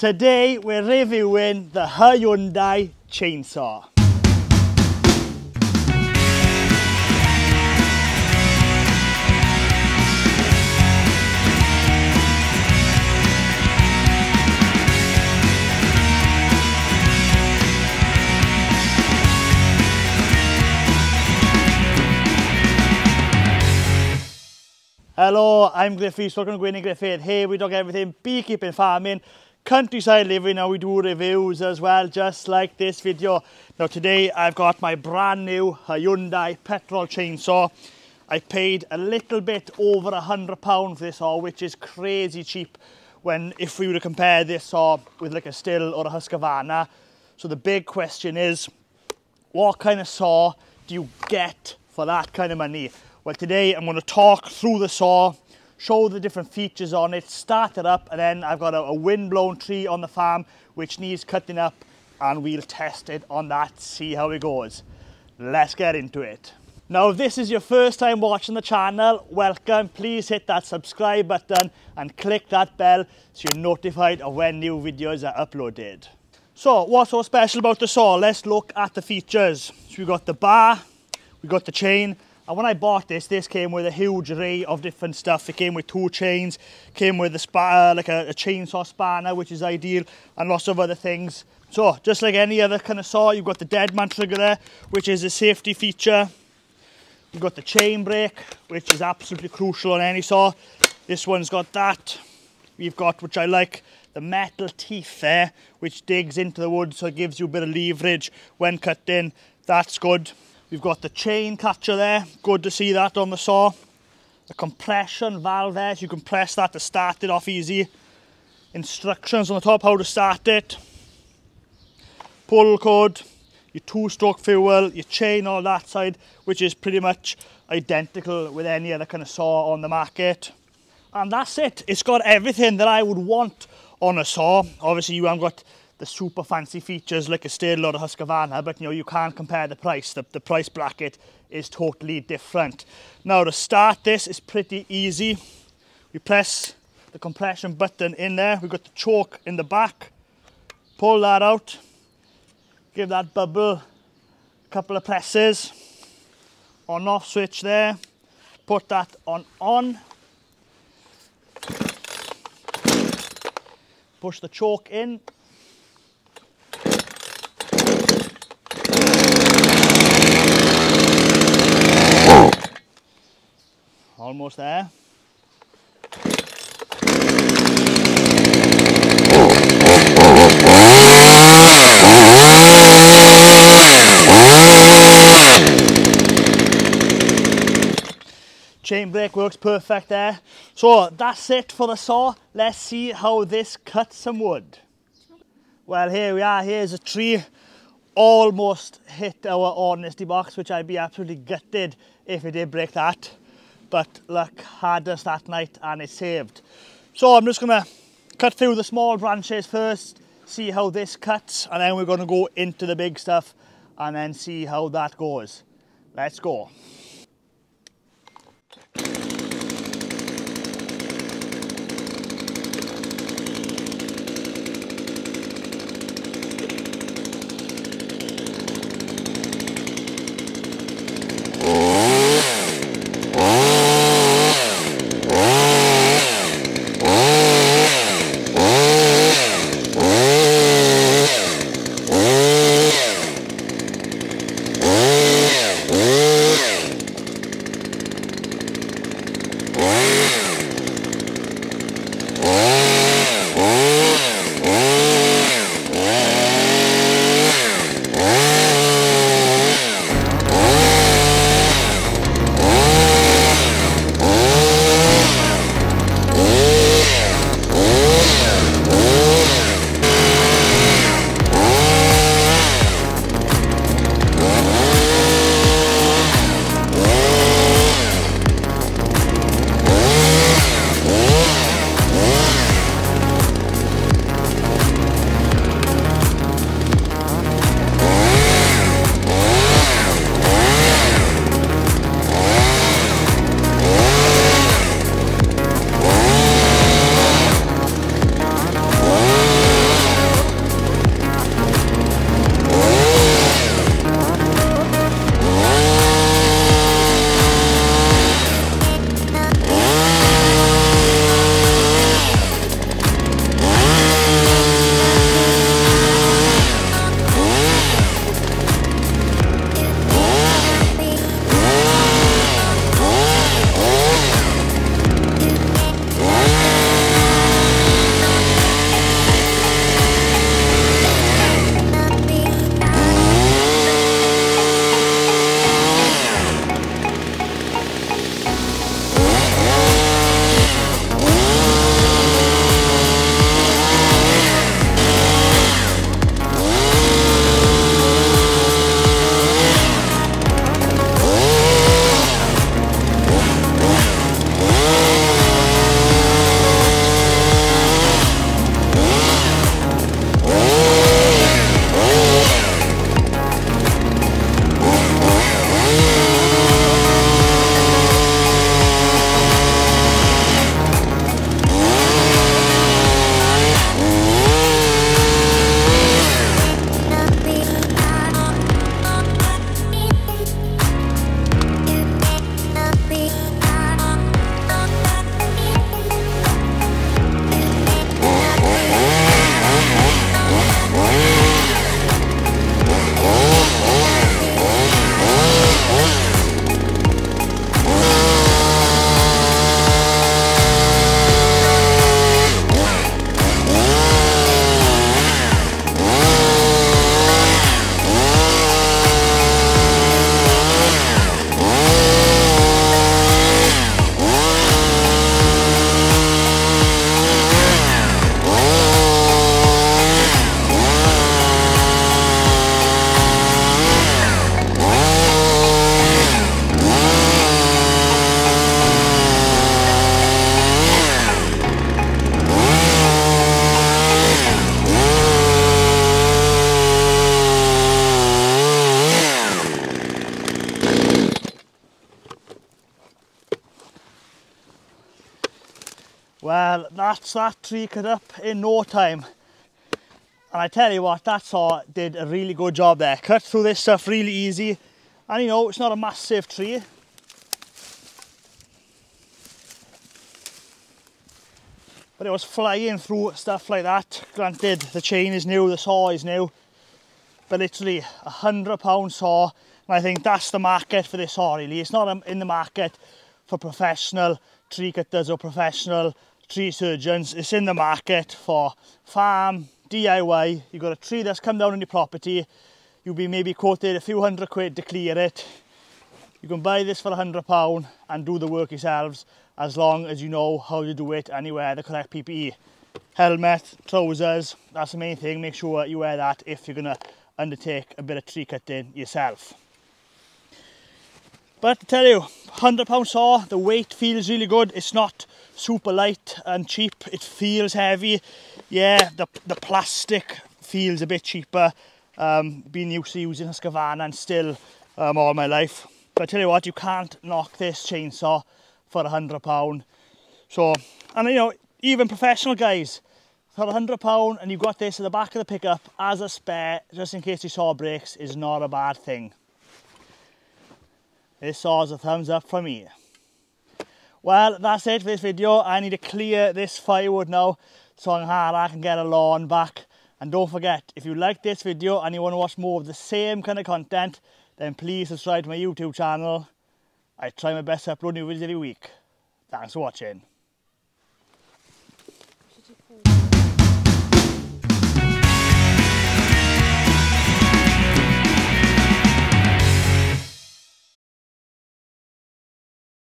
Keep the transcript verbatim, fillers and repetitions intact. Today we're reviewing the Hyundai chainsaw. Hello, I'm Griffith, welcome to Gwenyn Gruffydd. Here we talk everything beekeeping, farming, countryside living, and we do reviews as well, just like this video. Now today I've got my brand new Hyundai petrol chainsaw. I paid a little bit over a hundred pounds for this saw, which is crazy cheap when if we were to compare this saw with like a Stihl or a Husqvarna. So the big question is, what kind of saw do you get for that kind of money? Well, today I'm going to talk through the saw, show the different features on it, start it up, and then I've got a, a wind-blown tree on the farm which needs cutting up, and we'll test it on that, see how it goes. Let's get into it. Now, if this is your first time watching the channel, welcome. Please hit that subscribe button and click that bell so you're notified of when new videos are uploaded. So, what's so special about the saw? Let's look at the features. So we've got the bar, we've got the chain. And when I bought this, this came with a huge array of different stuff. It came with two chains, came with a spanner, like a, a chainsaw spanner, which is ideal, and lots of other things. So, just like any other kind of saw, you've got the deadman trigger there, which is a safety feature. You've got the chain brake, which is absolutely crucial on any saw. This one's got that. We've got, which I like, the metal teeth there, which digs into the wood, so it gives you a bit of leverage when cutting. That's good. We've got the chain catcher there, good to see that on the saw. The compression valve there, so you can press that to start it off easy. Instructions on the top, how to start it. Pull cord, your two-stroke fuel, your chain on that side, which is pretty much identical with any other kind of saw on the market. And that's it, it's got everything that I would want on a saw. Obviously you haven't got the super fancy features like a Stihl or a Husqvarna, but you know, you can't compare the price. The, the price bracket is totally different. Now to start this is pretty easy. We press the compression button in there. We've got the choke in the back. Pull that out. Give that bubble a couple of presses. On off switch there. Put that on on. Push the choke in. Almost there. Chain brake works perfect there. So that's it for the saw. Let's see how this cuts some wood. Well, here we are. Here's a tree. Almost hit our honesty box, which I'd be absolutely gutted if it did break that. But luck had us that night and it saved. So I'm just gonna cut through the small branches first, see how this cuts, and then we're gonna go into the big stuff and then see how that goes. Let's go. So that tree cut up in no time. And I tell you what, that saw did a really good job there. Cut through this stuff really easy. And you know, it's not a massive tree. But it was flying through stuff like that. Granted, the chain is new, the saw is new. But literally, a hundred pound saw. And I think that's the market for this saw, really. It's not in the market for professional tree cutters or professional tree surgeons. It's in the market for farm, D I Y. You've got a tree that's come down on your property, you'll be maybe quoted a few hundred quid to clear it. You can buy this for a hundred pound and do the work yourselves, as long as you know how to do it and you wear the correct P P E. Helmet, trousers, that's the main thing. Make sure you wear that if you're gonna undertake a bit of tree cutting yourself. But I tell you, hundred pound saw, the weight feels really good. It's not super light and cheap, it feels heavy. Yeah, the, the plastic feels a bit cheaper, um, being used to using Husqvarna and Stihl um, all my life. But I tell you what, you can't knock this chainsaw for a hundred pound. So, and you know, even professional guys, for a hundred pound and you've got this at the back of the pickup as a spare, just in case your saw breaks, is not a bad thing. This saw is a thumbs up for me. Well, that's it for this video. I need to clear this firewood now so I'm hard I can get a lawn back. And don't forget, if you like this video and you want to watch more of the same kind of content, then please subscribe to my YouTube channel. I try my best to upload new videos every week. Thanks for watching.